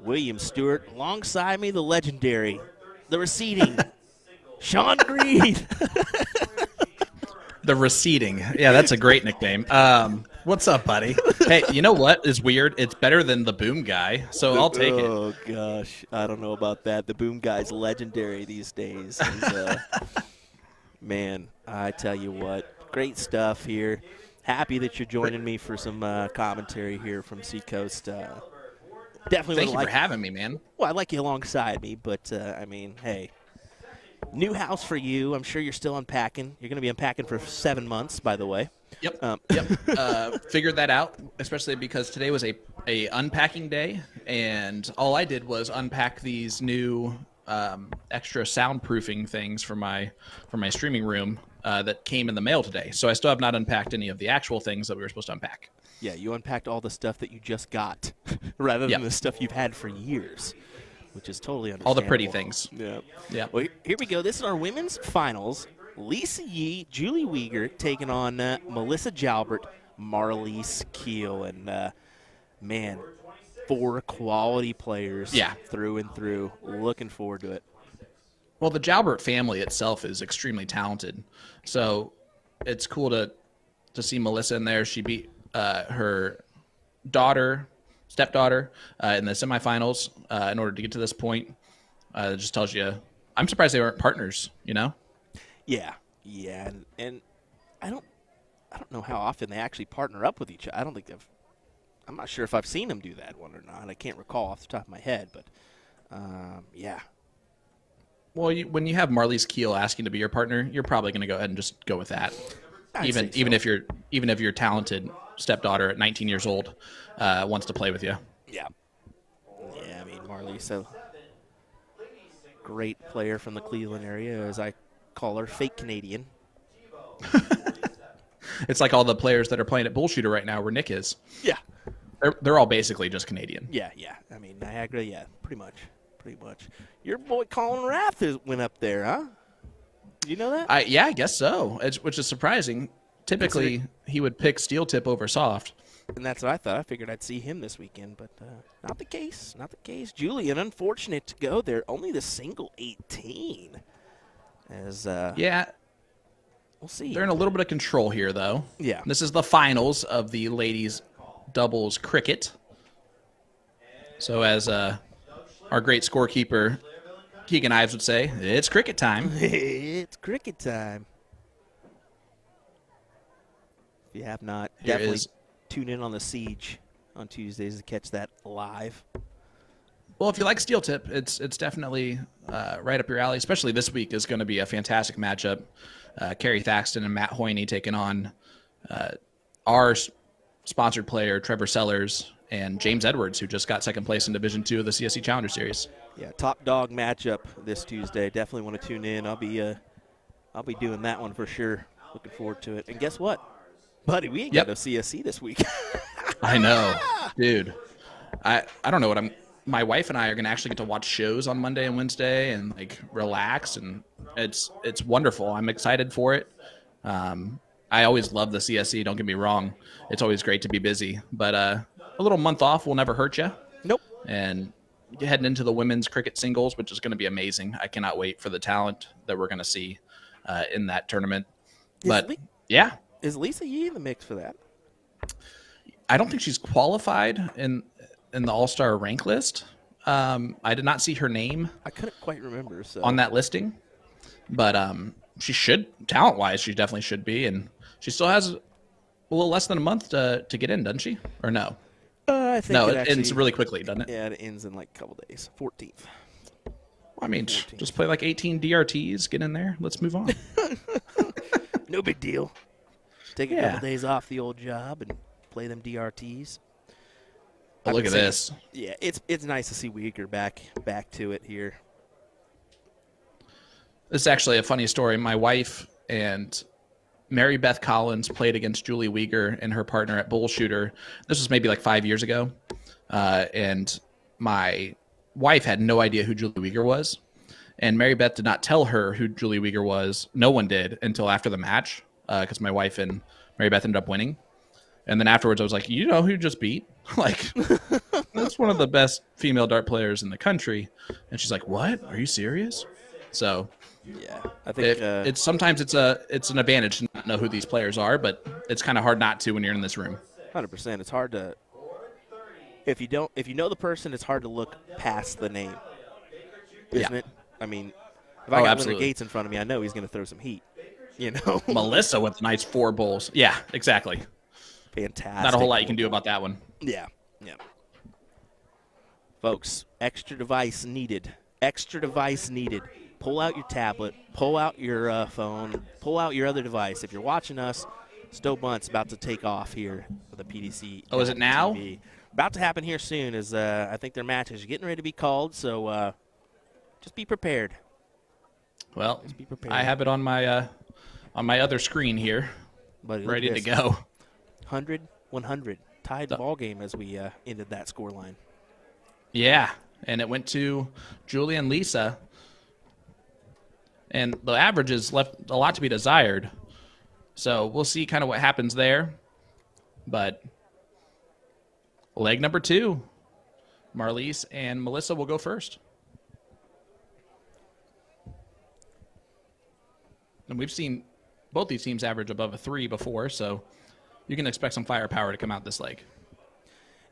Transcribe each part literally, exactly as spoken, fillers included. William Stewart. Alongside me, the legendary, the receding, Sean Green. The receding. Yeah, that's a great nickname. Um, what's up, buddy? Hey, you know what is weird? It's better than the boom guy, so I'll take it. Oh, gosh. I don't know about that. The boom guy's legendary these days. He's, uh, man, I tell you what, great stuff here. Happy that you're joining me for some uh, commentary here from Seacoast. Uh, definitely Thank you like for having me, man. Well, I like you alongside me, but, uh, I mean, hey. New house for you. I'm sure you're still unpacking. You're going to be unpacking for seven months, by the way. Yep. Um. Yep. Uh, figured that out, especially because today was a, a unpacking day, and all I did was unpack these new um, extra soundproofing things for my for my streaming room uh, that came in the mail today. So I still have not unpacked any of the actual things that we were supposed to unpack. Yeah, you unpacked all the stuff that you just got rather than yep. the stuff you've had for years. Which is totally understandable. All the pretty things. Yeah. Yeah. Well, here we go. This is our women's finals. Lisa Yee, Julie Weger taking on uh, Melissa Jalbert, Marlise Kiel. And, uh, man, four quality players yeah. through and through. Looking forward to it. Well, the Jalbert family itself is extremely talented. So it's cool to, to see Melissa in there. She beat uh, her daughter, stepdaughter uh, in the semifinals uh, in order to get to this point. Uh, it just tells you, I'm surprised they weren't partners, you know? Yeah. Yeah. And, and I don't, I don't know how often they actually partner up with each other. I don't think they've, I'm not sure if I've seen them do that one or not. I can't recall off the top of my head, but um, yeah. Well, you, when you have Marlise Kiel asking to be your partner, you're probably going to go ahead and just go with that. I'd even, so. even if you're, even if you're talented, stepdaughter at nineteen years old uh, wants to play with you. Yeah. Yeah, I mean, Marlise, so great player from the Cleveland area, as I call her, fake Canadian. It's like all the players that are playing at Bullshooter right now where Nick is. Yeah. They're, they're all basically just Canadian. Yeah, yeah. I mean, Niagara, yeah, pretty much. Pretty much. Your boy Colin Rath is, went up there, huh? You know that? I, yeah, I guess so, it's, which is surprising. Typically, he would pick steel tip over soft. And that's what I thought. I figured I'd see him this weekend, but uh, not the case. Not the case. Julian, unfortunate to go there. Only the single eighteen. As uh, yeah. We'll see. They're in a little bit of control here, though. Yeah. This is the finals of the ladies' doubles cricket. So as uh, our great scorekeeper, Keegan Ives, would say, it's cricket time. It's cricket time. If you have not, Here definitely is. tune in on The Siege on Tuesdays to catch that live. Well, if you like steel tip, it's it's definitely uh, right up your alley, especially this week is going to be a fantastic matchup. Uh, Carrie Thaxton and Matt Hoyney taking on uh, our sponsored player, Trevor Sellers, and James Edwards, who just got second place in Division two of the C S C Challenger Series. Yeah, top dog matchup this Tuesday. Definitely want to tune in. I'll be, uh, I'll be doing that one for sure. Looking forward to it. And guess what? Buddy, we ain't yep. got no C S C this week. I know, dude. I I don't know what I'm. My wife and I are gonna actually get to watch shows on Monday and Wednesday and like relax, and it's it's wonderful. I'm excited for it. Um, I always love the C S C. Don't get me wrong. It's always great to be busy, but uh, a little month off will never hurt you. Nope. And heading into the women's cricket singles, which is gonna be amazing. I cannot wait for the talent that we're gonna see uh, in that tournament. Is but we yeah. Is Lisa Yee in the mix for that? I don't think she's qualified in in the All-Star rank list. Um, I did not see her name. I couldn't quite remember so. on that listing, but um, she should, talent-wise, she definitely should be, and she still has a little less than a month to to get in, doesn't she? Or no? Uh, I think no, it, it actually, ends really quickly, doesn't it? Yeah, it ends in like a couple days, fourteenth. Well, I mean, fourteenth. Just play like eighteen D R Ts, get in there, let's move on. No big deal. Take a yeah. couple days off the old job and play them D R Ts. Oh, look at this. Yeah, it's it's nice to see Weger back back to it here. This is actually a funny story. My wife and Mary Beth Collins played against Julie Weger and her partner at Bullshooter. This was maybe like five years ago. Uh, and my wife had no idea who Julie Weger was. And Mary Beth did not tell her who Julie Weger was. No one did until after the match. Because uh, my wife and Mary Beth ended up winning. And then afterwards, I was like, you know who just beat? Like, that's one of the best female dart players in the country. And she's like, what? Are you serious? So, yeah, I think it, uh, it's sometimes it's a it's an advantage to not know who these players are, but it's kind of hard not to when you're in this room. one hundred percent. It's hard to if you don't if you know the person, it's hard to look past the name, isn't yeah. it? I mean, if I oh, got Leonard Gates in front of me, I know he's going to throw some heat. You know, Melissa with nice four bowls. Yeah, exactly. Fantastic. Not a whole lot you can do about that one. Yeah, yeah. Folks, extra device needed. Extra device needed. Pull out your tablet. Pull out your uh, phone. Pull out your other device. If you're watching us, Stowe Buntz about to take off here for the P D C. Oh, is it now? T V. About to happen here soon. Is uh, I think their match is getting ready to be called, so uh, just be prepared. Well, just be prepared. I have it on my uh, on my other screen here, but ready to go. one hundred one hundred. Tied the ball game as we uh, ended that scoreline. Yeah, and it went to Julie and Lisa. And the averages left a lot to be desired. So we'll see kind of what happens there. But leg number two, Marlise and Melissa will go first. And we've seen both these teams average above a three before, so you can expect some firepower to come out this leg.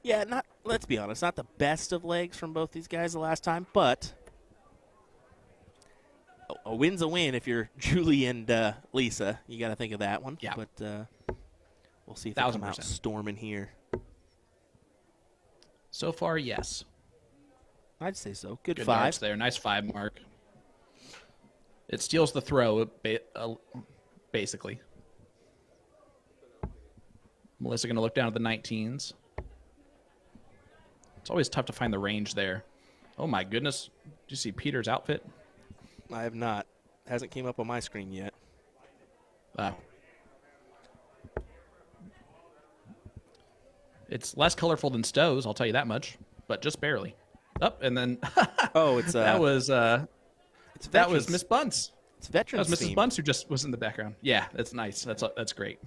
Yeah, not. Let's be honest, not the best of legs from both these guys the last time, but a win's a win if you're Julie and uh, Lisa. You got to think of that one. Yeah. But uh, we'll see if Thousand they come percent. out storming here. So far, yes. I'd say so. Good, Good five there. Nice five mark. It steals the throw, basically. Melissa going to look down at the nineteens. It's always tough to find the range there. Oh, my goodness. Did you see Peter's outfit? I have not. Hasn't came up on my screen yet. Wow. It's less colorful than Stowe's, I'll tell you that much, but just barely. Up oh, and then. oh, it's uh, that was uh, it's that was Miss Buntz. It's veterans. That was Missus Theme. Buntz who just was in the background. Yeah, that's nice. That's uh, that's great.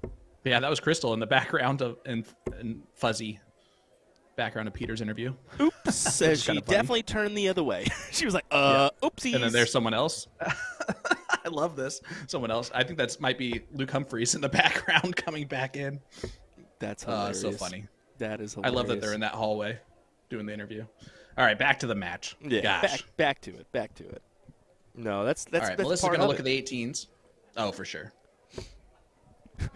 But yeah, that was Crystal in the background of and, and fuzzy. Background of Peter's interview. Oops. So she definitely turned the other way. She was like, uh, yeah. Oopsies. And then there's someone else. I love this. Someone else. I think that's might be Luke Humphreys in the background coming back in. That's hilarious. Uh, so funny. That is hilarious. I love that they're in that hallway doing the interview. All right, back to the match. Yeah, Gosh. Back, back to it. Back to it. No, that's that's, All right, that's Melissa's going to look it. at the eighteens. Oh, for sure. I'm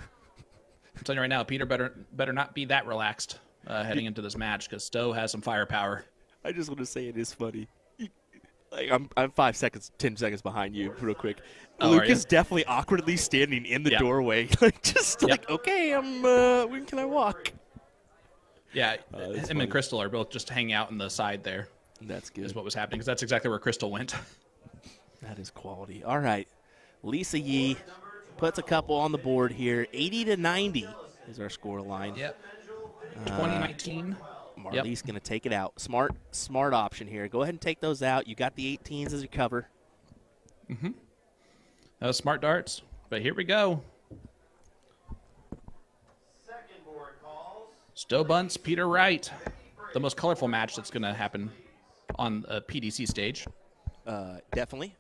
telling you right now, Peter better, better not be that relaxed. Uh, heading into this match because Stowe has some firepower. I just want to say it is funny. Like I'm, I'm five seconds, ten seconds behind you, real quick. Oh, Luke is definitely awkwardly standing in the yep. doorway, like just yep. like, okay, I'm. Uh, when can I walk? Yeah, uh, him funny. and Crystal are both just hanging out on the side there. That's good. Is what was happening because that's exactly where Crystal went. That is quality. All right, Lisa Yee puts a couple on the board here. eighty to ninety is our score line. Yep. twenty nineteen. Uh, Marlise yep. going to take it out. Smart, smart option here. Go ahead and take those out. You got the eighteens as your cover. Mm-hmm. That was smart darts, but here we go. Second board calls. Stowe Buntz, Peter Wright. The most colorful match that's going to happen on a P D C stage. Uh, definitely.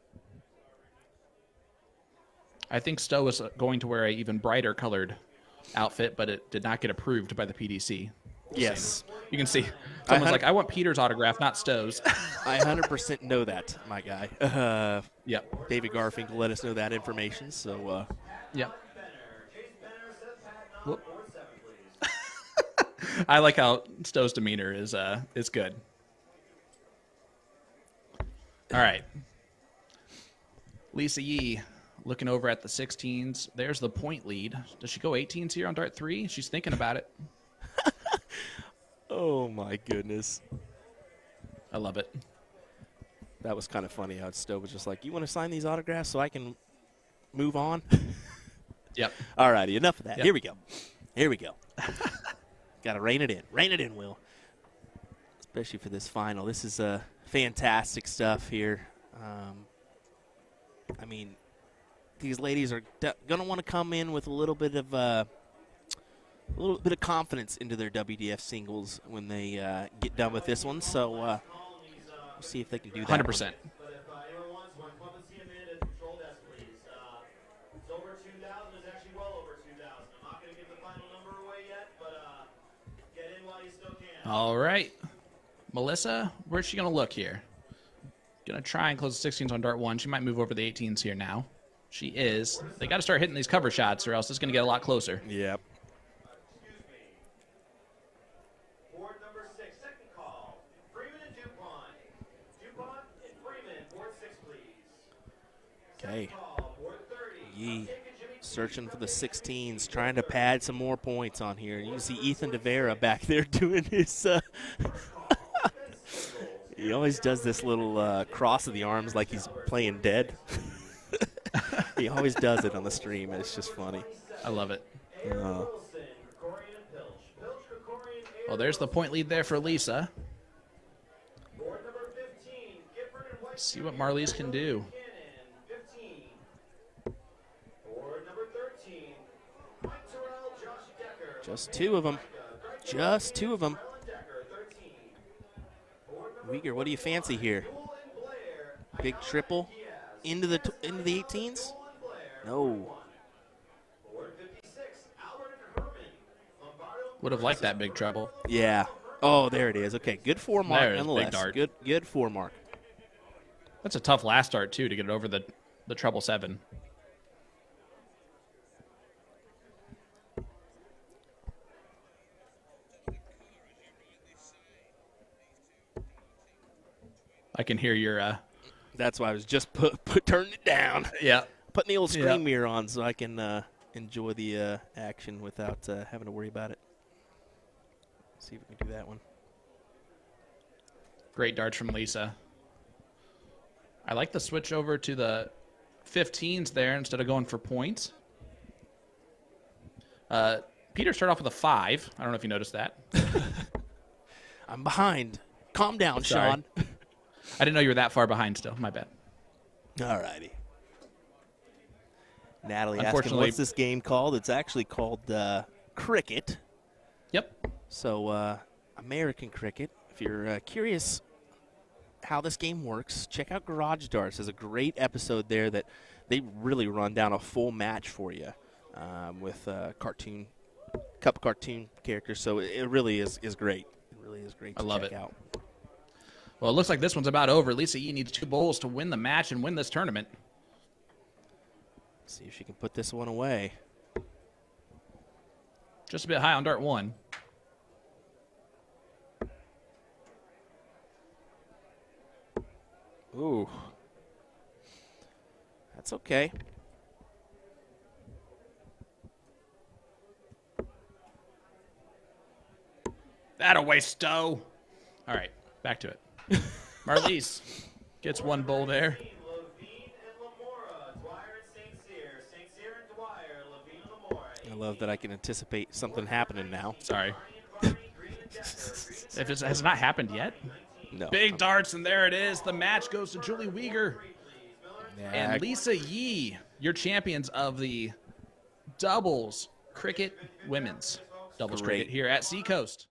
I think Stowe was going to wear an even brighter colored outfit, but it did not get approved by the P D C. Yes. You can see someone's I like, I want Peter's autograph, not Stowe's. I one hundred percent know that, my guy. Uh, yep. David Garfink let us know that information, so. Uh, yep. I like how Stowe's demeanor is, uh, is good. All right. Lisa Yee. Looking over at the sixteens. There's the point lead. Does she go eighteens here on dart three? She's thinking about it. Oh, my goodness. I love it. That was kind of funny how Stowe was just like, you want to sign these autographs so I can move on? Yep. All righty, enough of that. Yep. Here we go. Here we go. Got to rein it in. Rein it in, Will. Especially for this final. This is uh, fantastic stuff here. Um, I mean... These ladies are going to want to come in with a little bit of uh, a little bit of confidence into their W D F singles when they uh, get done with this one. So uh, we'll see if they can do that. one hundred percent. All right. Melissa, where's she going to look here? Going to try and close the sixteens on dart one. She might move over the eighteens here now. She is. They got to start hitting these cover shots or else it's going to get a lot closer. Yep. Okay. Yee searching for the sixteens, trying to pad some more points on here. You can see Ethan DeVera back there doing his uh, – he always does this little uh, cross of the arms like he's playing dead. He always does it on the stream, and it's just funny. I love it. Uh, well, there's the point lead there for Lisa. Let's see what Marlise can do. Just two of them. Just two of them. Weger, what do you fancy here? Big triple into the into the eighteens? No. Would have liked that big treble. Yeah. Oh, there it is. Okay, good four mark nonetheless. Big dart. Good good four mark. That's a tough last dart too to get it over the the treble seven. I can hear your. Uh, That's why I was just put, put turning it down. Yeah, putting the old screen yeah. mirror on so I can uh, enjoy the uh, action without uh, having to worry about it. Let's see if we can do that one. Great darts from Lisa. I like the switch over to the fifteens there instead of going for points. Uh, Peter started off with a five. I don't know if you noticed that. I'm behind. Calm down, Sean. I didn't know you were that far behind still. My bad. All righty. Natalie asking, what's this game called? It's actually called uh, cricket. Yep. So uh, American cricket. If you're uh, curious how this game works, check out Garage Darts. There's a great episode there that they really run down a full match for you um, with uh, cartoon, cup cartoon characters. So it, it really is, is great. It really is great to check out. I love it. Well, it looks like this one's about over. Lisa Yee needs two bowls to win the match and win this tournament. Let's see if she can put this one away. Just a bit high on dart one. Ooh. That's okay. That away, Stowe. All right, back to it. Marlise gets one bowl there. I love that I can anticipate something happening now. Sorry. If it has not happened yet. No. Big I'm... darts, and there it is. The match goes to Julie Weger yeah, and Lisa Yee, your champions of the doubles cricket women's doubles Great. cricket here at Seacoast.